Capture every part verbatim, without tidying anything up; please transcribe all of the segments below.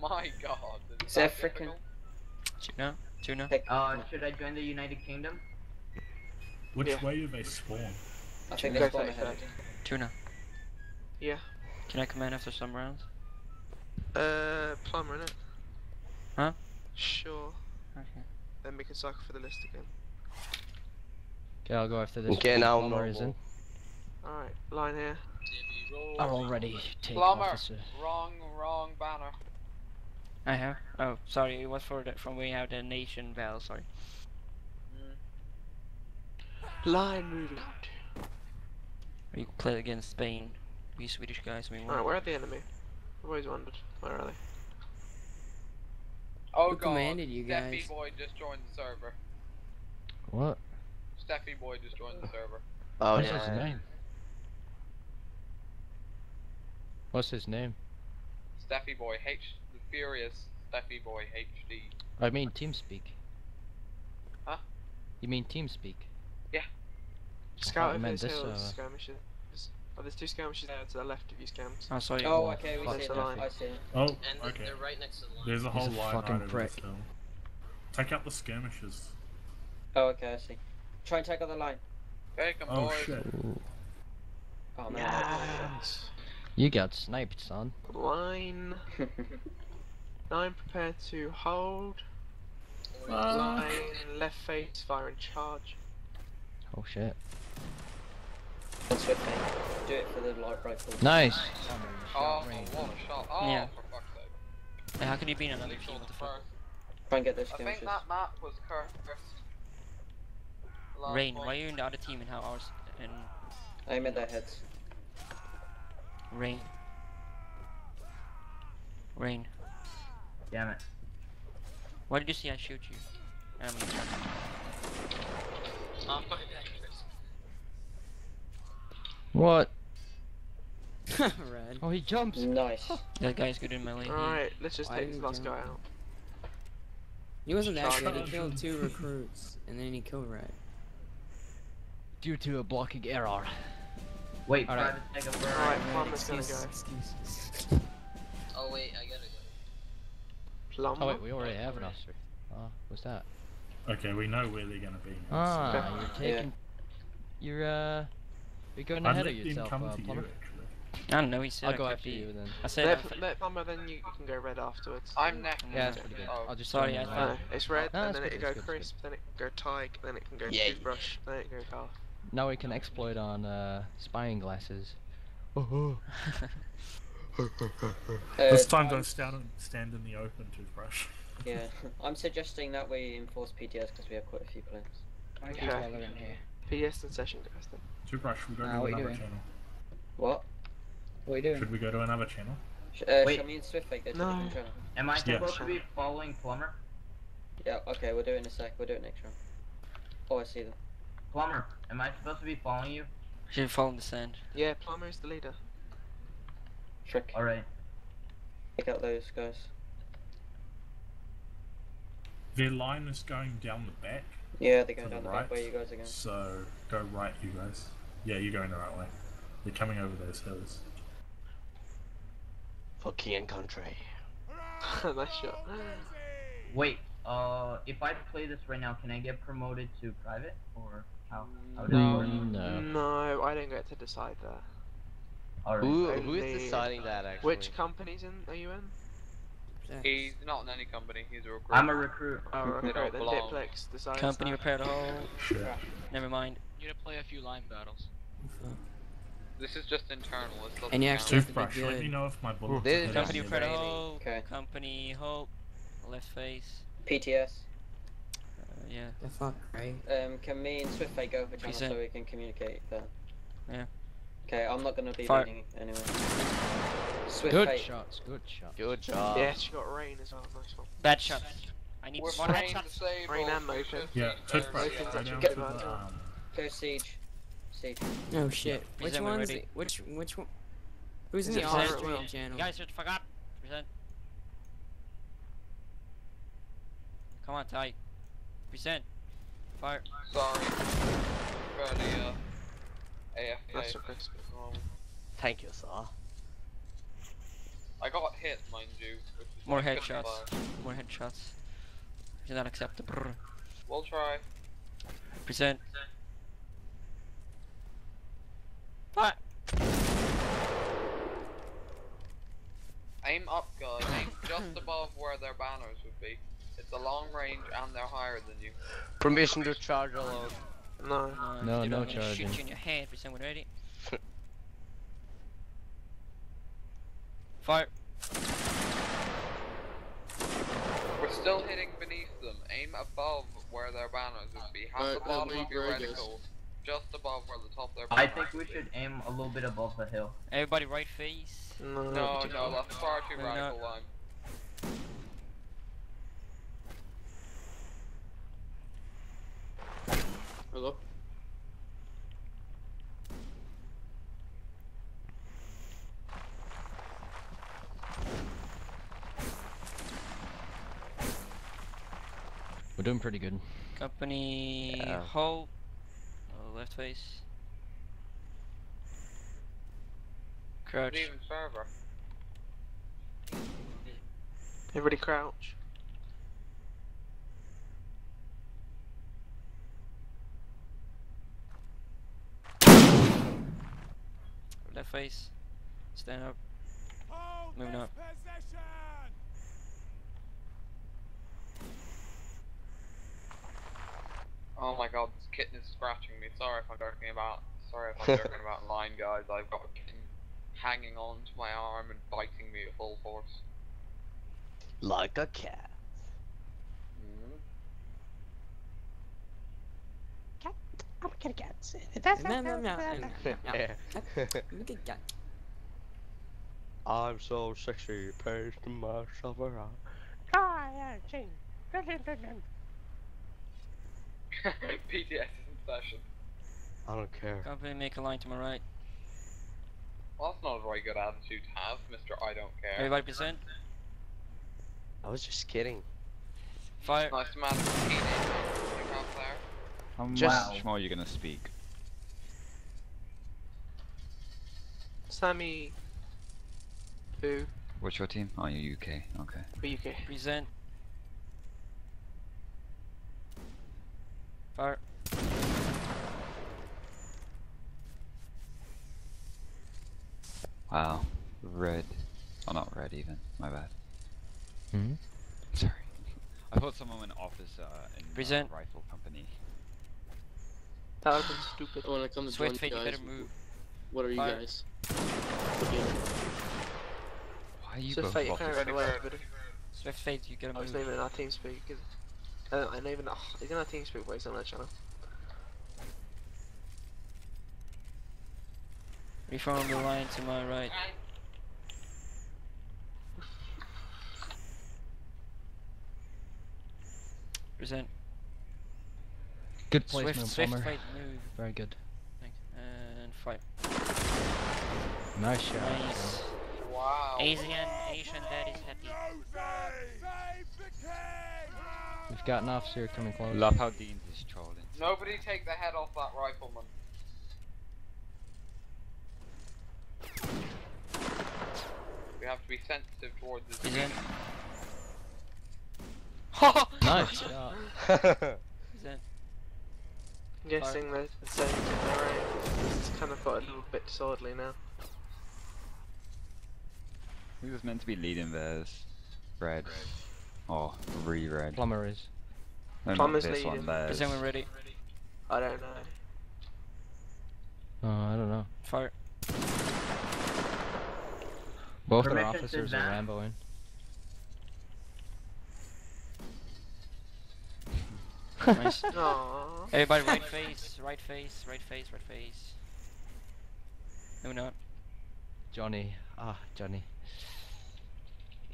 my god. Is that freaking... Tuna? Tuna? Uh, should I join the United Kingdom? Which yeah. way do they spawn? I think they spawn ahead. Tuna. Yeah. Can I come in after some rounds? Uh, plumber, innit? Huh? Sure. Okay. Then we can cycle for the list again. Okay, I'll go after this. Okay, now plumber is in. Alright, line here. I'm already taking plumber. Officer. Wrong, wrong banner. I have? Oh, sorry, it was for the, from way out the nation bell, sorry. Mm. Line, move out. We play against Spain. We Swedish guys, we won. Alright, where are the enemy? I've always wondered. Where are they? Oh, who god, commanded you guys? Steffi boy just joined the server. What? Steffi boy just joined the server. Oh, what's yeah. his name? What's his name? Steffi boy H the furious Steffi boy H D. I mean TeamSpeak. Huh? You mean TeamSpeak? Yeah. Scout if there's hills, uh... skirmishes. Oh, there's two skirmishes there to the left of you, scams. I saw you. Oh, okay, we see it. I see it. Oh, and okay. They're right next to the line. There's a whole line right over this hill. Take out the skirmishes. Oh, okay, I see. Try and take out the line. Take them, boys. Oh, shit. Ooh. Oh, man. Yes. You got sniped, son. Line. Line, prepare to hold. Oh. Line, left face, fire and charge. Oh, shit. Swift, do it for the light rifle. Nice! nice. Oh, oh, what a shot. Oh, yeah. For fuck's sake. Hey, how could he be in another field? Try and get those skirmishes. I think that map was cursed. Rain, point. Why are you in the other team and how ours in... Aim at their heads. Rain. Rain. Damn it. Why did you see I shoot you? I mean, I'm fucking dead. What? Red. Oh, he jumps. Nice. That guy's good in melee. Alright, let's just take this last guy out. He wasn't that good. He killed two recruits, and then he killed Red. Due to a blocking error. Wait, alright. Alright, Plumber's gonna go. Excuses. Oh, wait, I gotta go. Plumber? Oh, wait, we already have an officer. Oh, what's that? Okay, we know where they're gonna be. Ah, you're taking. Yeah. You're, uh. You're going ahead of yourself, uh, to you, I don't know, he said I'll go after you then. I said let, let, let Plumber, then you, you can go red afterwards. I'm next. Yeah, that's pretty good. Oh. I'll just Sorry, I thought... No, it's red, no, and then good, it can go crisp, good. Then it can go Tyke, then it can go yeah. toothbrush, then it can go car. Now we can exploit on uh, spying glasses. Oh, oh. This time uh, don't stand, stand in the open, toothbrush. Yeah, I'm suggesting that we enforce P T S because we have quite a few plans. Okay. Okay. P S in session, guys, then. Toothbrush, should we go nah, to another doing? channel? What? What are you doing? Should we go to another channel? Sh uh, Wait. Shall me and Swiftfake go to no. another channel? Am I supposed yeah. to be following Plumber? Yeah, okay, we'll do it in a sec. We'll do it next round. Oh, I see them. Plumber, am I supposed to be following you? Should we follow the sand? Yeah, Plumber is the leader. Trick. Alright. Pick out those guys. Their line is going down the back. Yeah, they're going down the right. back way you guys are going. So, go right, you guys. Yeah, you're going the right way. They're coming over those hills. For king and country. Nice shot. Wait, uh, if I play this right now, can I get promoted to private? Or how? how no, no. No, I don't get to decide that. Alright. Who, who is deciding that, actually? Which companies in, are you in? Yes. He's not in any company, he's a recruit. I'm a recruit. Oh, okay, right, then Diplex decides. Company repaired all. Sure. Never mind. You're gonna play a few line battles. Uh, this is just internal, it's not. And you actually have to let me know if my bullets are good. Company repaired all. Okay. Company hope. Left face. P T S. Uh, yeah. The fuck, right? Um, can me and Swiftfake go for channel so we can communicate there? Yeah. Okay, I'm not gonna be Fire. leading anyway. Swift good fate. shots, good shots. Good job. Yeah, she got rain as well. Nice one. Bad shots. I need one rain to save. Rain and motion. Yeah, toothbrush. Go siege. Siege. Oh shit. Yeah. Which one's the, Which which one? Who's in the Austrian channel? You guys should fuck up. Present. Come on, Ty. Present. Fire. Sorry. Thank you, sir. I got hit, mind you. More headshots. More headshots. Is not acceptable. We'll try. Present. What? Aim up, guys. Aim just above where their banners would be. It's a long range and they're higher than you. Permission to charge alone. No. No, no, no charging. Shoot you in your head for someone ready. Fire. We're still hitting beneath them. Aim above where their banners would be. Half the bottom of your reticle. Just above where the top of their banners would be. I think we should aim a little bit above the hill. Everybody right face. No, no, no, no, that's far too radical line. Hello? We're doing pretty good. Company, yeah. Hope, oh, left face. Crouch. Even further. Everybody crouch. Left face. Stand up. Hold Moving up. Position. Oh my god, this kitten is scratching me. Sorry if I'm joking about sorry if I'm joking about line, guys. I've got a kitten hanging on to my arm and biting me at full force. Like a cat. Mm-hmm. Cat, I'm gonna get it. That's no, no, no, no, no. Cat. I'm so sexy, pasting myself around. Ah, yeah, ching. P T S is in session. I don't care. Company, make a line to my right. Well, that's not a very good attitude to have, Mister I don't care. Everybody present. I was just kidding. Fire. Nice man. How just... much more are you gonna speak? Sammy. Who? What's your team? Oh, you're U K. Okay. We're U K. Present. Fire. Wow. Red. Oh, not red even. My bad. Hmm? Sorry. I thought someone went off as uh, in uh, rifle company. That would have been stupid. Oh, when I come to Swift join you guys, you better move. What are Fire. You guys? Okay. Why are you Swift both fate, you can't run away. Swift fate, you gotta move. I was not even in our team speak. Uh, I know even oh, he's in our team speak, but he's on our channel. Reform the line to my right. Present. Good placement, Swift, Swift bomber. Fight, move. Very good. Thanks. And fight. Nice shot. Nice. Wow. Asian, Asian daddy's happy. We've got an officer coming close. Love how Dean's is trolling. Nobody take the head off that rifleman. We have to be sensitive towards this. He's in. Nice shot. He's in. I'm guessing they're the same. It's kind of got a little bit disorderly now. Who was meant to be leading theirs? Red. red. Oh, three red. Plumber is. No, Plumber's this leading. One, is anyone ready? I don't know. Oh, I don't know. Fire. Both their officers are Ramboing. Nice. Everybody right face, right face, right face, right face. No, not. Johnny. Ah, Johnny.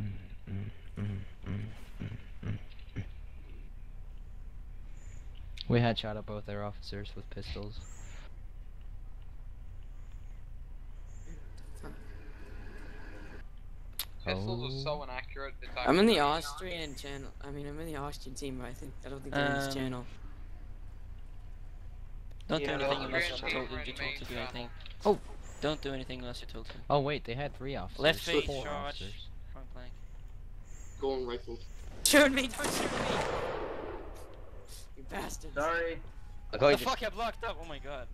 Mm, mm, mm, mm, mm, mm, mm. We had shot at both their officers with pistols. Pistols are so inaccurate. I'm in the Austrian channel. I mean, I'm in the Austrian team, but I think I don't think they're um, in this channel. Don't do anything unless you're told to do. I think. Oh, Don't do anything unless you're told to. Oh wait, they had three officers. Left face, four shot, officers. Front flank. Go on rifle. Shoot me! Don't shoot me! You bastard! Sorry. What the you fuck? I blocked up. Oh my god.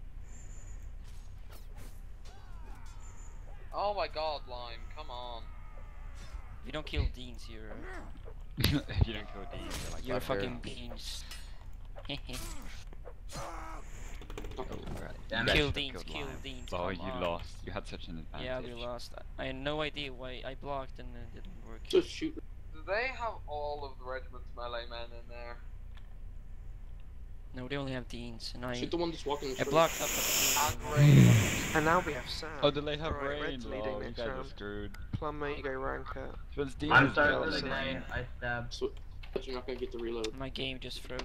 Oh my god, Lime! Come on. If you don't kill Deans, you're. If you don't kill Deans, you're, like you're fucking beans. Oh, right. Kill Deans, kill Deans. Oh, you on. Lost. You had such an advantage. Yeah, we lost. I had no idea why I blocked and it didn't work. Just shoot. Do they have all of the regiment's melee men in there? No, they only have Deans. And I. Shoot the one that's walking in the I blocked up. And now we have Sam. Oh, did they have right, Rain? Red's leading oh, next round. Screwed. Plumber, you go rank up. I'm starting with Lane. I stabbed. So, but you're not gonna get the reload. My game just froze.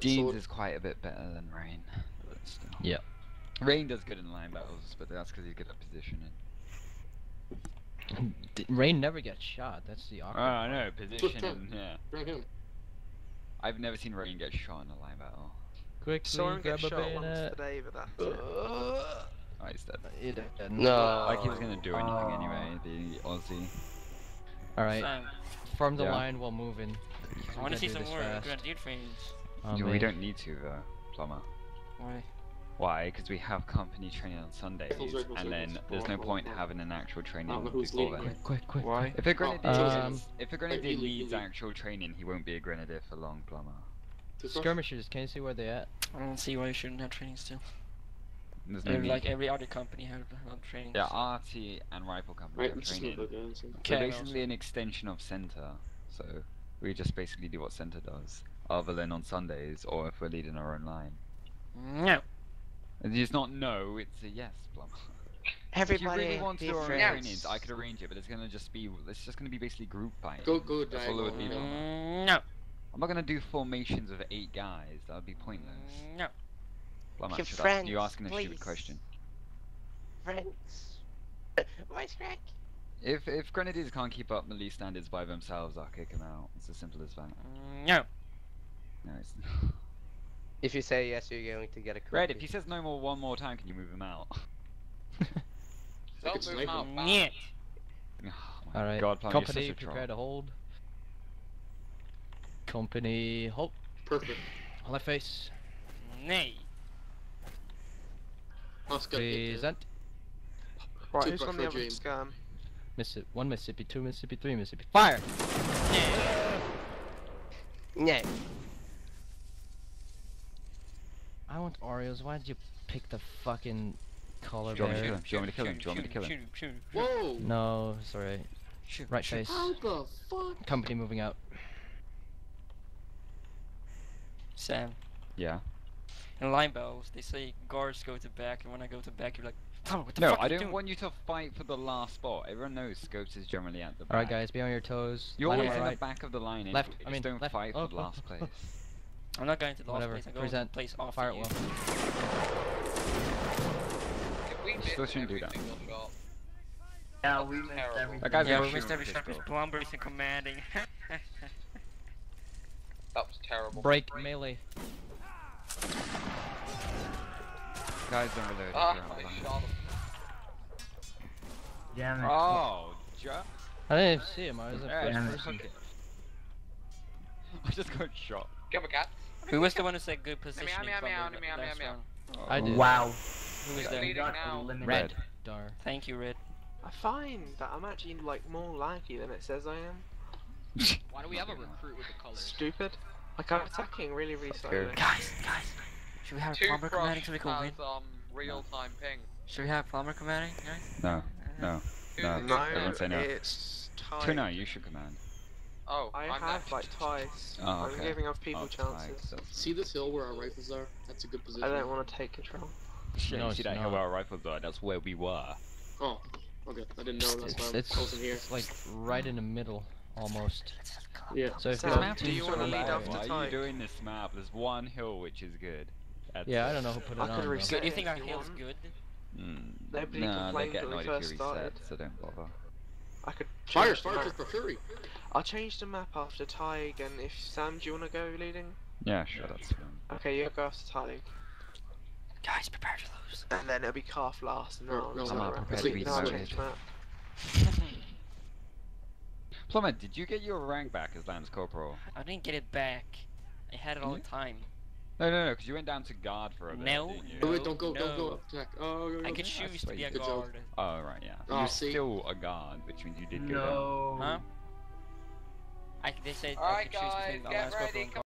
Deans is quite a bit better than Rain. Yeah. Rain does good in line battles, but that's because he's good at positioning. Rain never gets shot, that's the awkward. Oh, I know, positioning, yeah. Bring him. I've never seen Rain get shot in a line battle. Quick, someone grab a bayonet. Oh, he's dead. You're dead. No. Like he was going to do anything uh, anyway, the Aussie. Alright, from the yeah. line while moving. I want to see some more grenadier frames. Oh, we don't need to though, Plumber. Why? Why? Because we have company training on Sundays, and then there's no point having an actual training before then. Quick, quick, quick. Why? If a grenadier, um, if a grenadier needs actual training, he won't be a grenadier for long, Plumber. Skirmishers, can you see where they're at? I don't see why you shouldn't have training still. There's no need. Like every other company has training. Yeah, R T and Rifle Company have training. They're basically an extension of Center, so we just basically do what Center does. Other than on Sundays, or if we're leading our own line. No. It's not no, it's a yes, Plum. Everybody if you really want to do our own trainings, I could arrange it, but it's gonna just be it's just gonna be basically group fighting. Go go That's all it would be. No. I'm not gonna do formations of eight guys. That would be pointless. No. Plum, Your friends, you're asking a please. stupid question. Friends. Voice crack. If if grenadiers can't keep up Melee standards by themselves, I'll kick them out. It's as simple as that. No. No, it's not. If you say yes, you're going to get a crit. Red, if he says no more one more time, can you move him out? Don't move him out. Yeah. Oh alright, company, prepare to hold. Company, hold. Perfect. Left face. Nay. Oscar. Present. Right, who's on the other scam? Mississippi, one Mississippi, two Mississippi, three Mississippi. Fire! Yeah. Yeah. I want Oreos, why did you pick the fucking color bear? Do you want me to kill him? Do you want me to kill him? Whoa! No, sorry. Right face. How the fuck? Company moving out. Sam. Yeah? In line battles, they say guards go to back, and when I go to back, you're like, oh, what the no, fuck I don't doing? want you to fight for the last spot. Everyone knows Scopes is generally at the back. Alright guys, be on your toes. You're line always in right. the back of the line. Left. I mean, don't left. fight oh, for the last oh, place. Oh. I'm not going to the last place, I'm going to the place off fire at will. We still shouldn't do that. Yeah, we missed every shot. Yeah, we missed every shot because Plumber isn't commanding. That was terrible. Break, Break. melee. Guys don't reload. Ah, I shot him. Damn it. Oh, just... I didn't even see him, I was a first person. I just got shot. Give him a cat. Who was the one who said good positioning? I did. Wow. Who is that? Red. Dar. Thank you, Red. I find that I'm actually like more lanky than it says I am. Why do we have a recruit with the colors? Stupid. Like I'm attacking really recently. Guys, guys. Should we have Plumber commanding so we can win? Um, real time ping. Should we have Plumber commanding? No. No. No. No. It's time. Tuna, you should command. Oh, I I'm have like twice. Oh, okay. I'm giving off people oh, chances. Twice. See this hill where our rifles are? That's a good position. I don't want to take control. Shit, no, see that not. hill where our rifles are? That's where we were. Oh, okay. I didn't know that's why I wasn't here. It's like right in the middle, almost. Yeah. So if so you do you want to lead after time? Why are you doing this map? There's one hill which is good. That's yeah, it. I don't know who put it I on. Could do you think our hill's good? Mm. Nobody no, complained that we first started. So don't bother. I could fire, fire, fire, fury. I'll change the map after Tyg, and if Sam, do you want to go leading? Yeah, sure, that's fine. Okay, you go after Tyg. Guys, prepare to lose. And then it'll be calf last and round. I'm not prepared to read the Plummet, did you get your rank back as Lance Corporal? I didn't get it back. I had it all the time. No, no, no, because you went down to guard for a bit. No, didn't you? no, wait, don't go, no. don't go up, Jack. Oh, no, no, I could choose I to be a guard. Job. Oh, right, yeah. Oh, You're see? still a guard, which means you did go no. down. Huh? I, they said all I right, could guys, choose between the Lance Corporal and